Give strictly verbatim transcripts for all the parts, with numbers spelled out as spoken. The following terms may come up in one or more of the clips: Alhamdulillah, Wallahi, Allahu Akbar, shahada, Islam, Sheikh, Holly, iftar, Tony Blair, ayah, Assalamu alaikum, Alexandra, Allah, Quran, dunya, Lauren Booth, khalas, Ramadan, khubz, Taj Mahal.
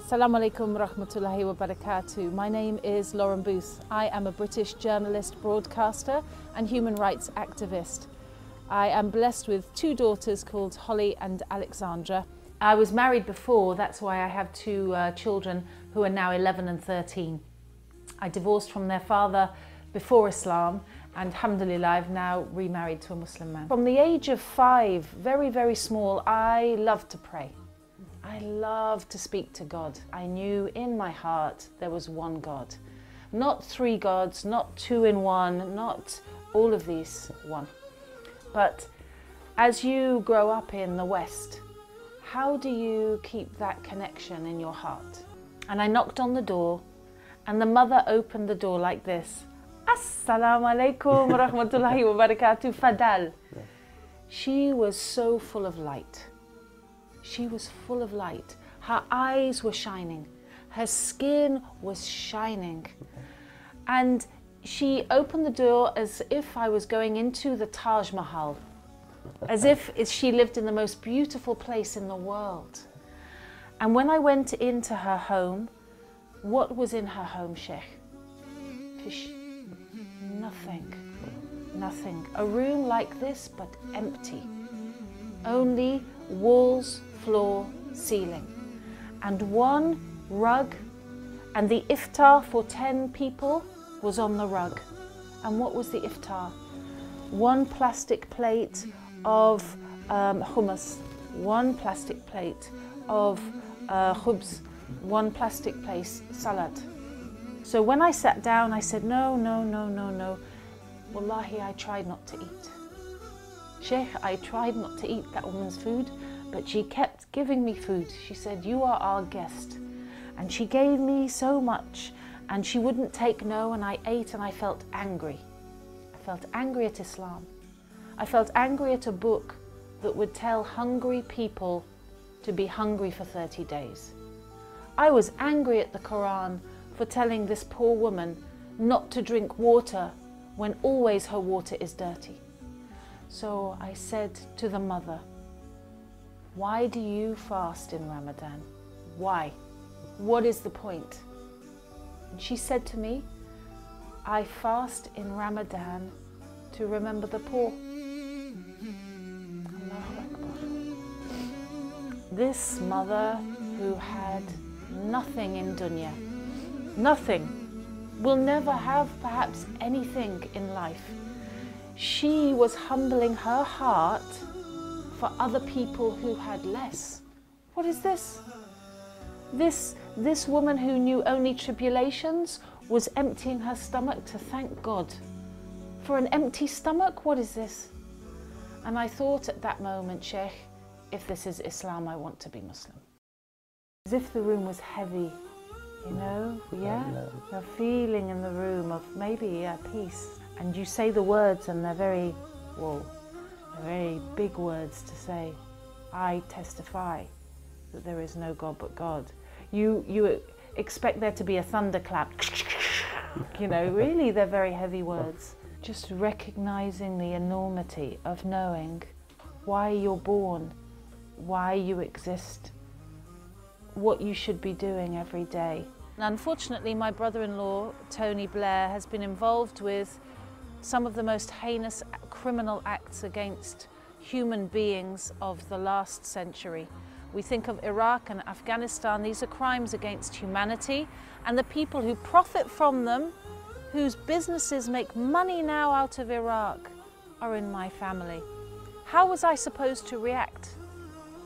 Assalamu alaikum warahmatullahi wabarakatuh. My name is Lauren Booth. I am a British journalist, broadcaster and human rights activist. I am blessed with two daughters called Holly and Alexandra. I was married before, that's why I have two uh, children who are now eleven and thirteen. I divorced from their father before Islam and alhamdulillah I've now remarried to a Muslim man. From the age of five, very, very small, I loved to pray. I love to speak to God. I knew in my heart there was one God. Not three gods, not two in one, not all of these one. But as you grow up in the West, how do you keep that connection in your heart? And I knocked on the door and the mother opened the door like this. Assalamu alaikum warahmatullahi wabarakatuh, Fadal. She was so full of light. She was full of light. Her eyes were shining. Her skin was shining. And she opened the door as if I was going into the Taj Mahal, as if she lived in the most beautiful place in the world. And when I went into her home, what was in her home, Sheikh? Fish. Nothing. Nothing. A room like this, but empty. Only walls, floor, ceiling, and one rug, and the iftar for ten people was on the rug. And what was the iftar? One plastic plate of um, hummus, one plastic plate of uh, khubz, one plastic plate salad. So when I sat down, I said, no, no, no, no, no. Wallahi, I tried not to eat. Sheikh, I tried not to eat that woman's food, but she kept giving me food. She said, you are our guest. And she gave me so much, and she wouldn't take no, and I ate and I felt angry. I felt angry at Islam. I felt angry at a book that would tell hungry people to be hungry for thirty days. I was angry at the Quran for telling this poor woman not to drink water when always her water is dirty. So I said to the mother, why do you fast in Ramadan? Why? What is the point? And she said to me, I fast in Ramadan to remember the poor. Allahu Akbar. This mother who had nothing in dunya, nothing, will never have perhaps anything in life. She was humbling her heart for other people who had less. What is this? This, this woman who knew only tribulations was emptying her stomach to thank God. For an empty stomach, what is this? And I thought at that moment, Sheikh, if this is Islam, I want to be Muslim. As if the room was heavy, you know, yeah? The feeling in the room of maybe, yeah, peace. And you say the words and they're very, whoa, they're very big words to say. I testify that there is no God but God. You, you expect there to be a thunderclap. You know, really, they're very heavy words. Just recognizing the enormity of knowing why you're born, why you exist, what you should be doing every day. And unfortunately, my brother-in-law, Tony Blair, has been involved with some of the most heinous criminal acts against human beings of the last century. We think of Iraq and Afghanistan, these are crimes against humanity, and the people who profit from them, whose businesses make money now out of Iraq, are in my family. How was I supposed to react?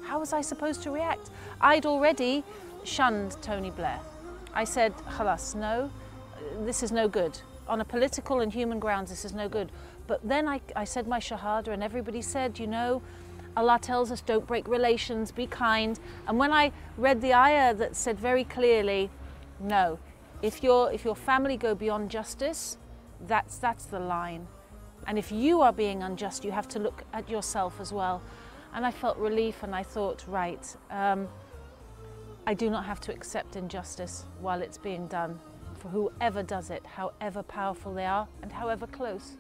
How was I supposed to react? I'd already shunned Tony Blair. I said, khalas, no, this is no good. On a political and human grounds, this is no good. But then I, I said my shahada and everybody said, you know, Allah tells us don't break relations, be kind. And when I read the ayah that said very clearly, no, if, you're, if your family go beyond justice, that's, that's the line. And if you are being unjust, you have to look at yourself as well. And I felt relief and I thought, right, um, I do not have to accept injustice while it's being done. For whoever does it, however powerful they are and however close.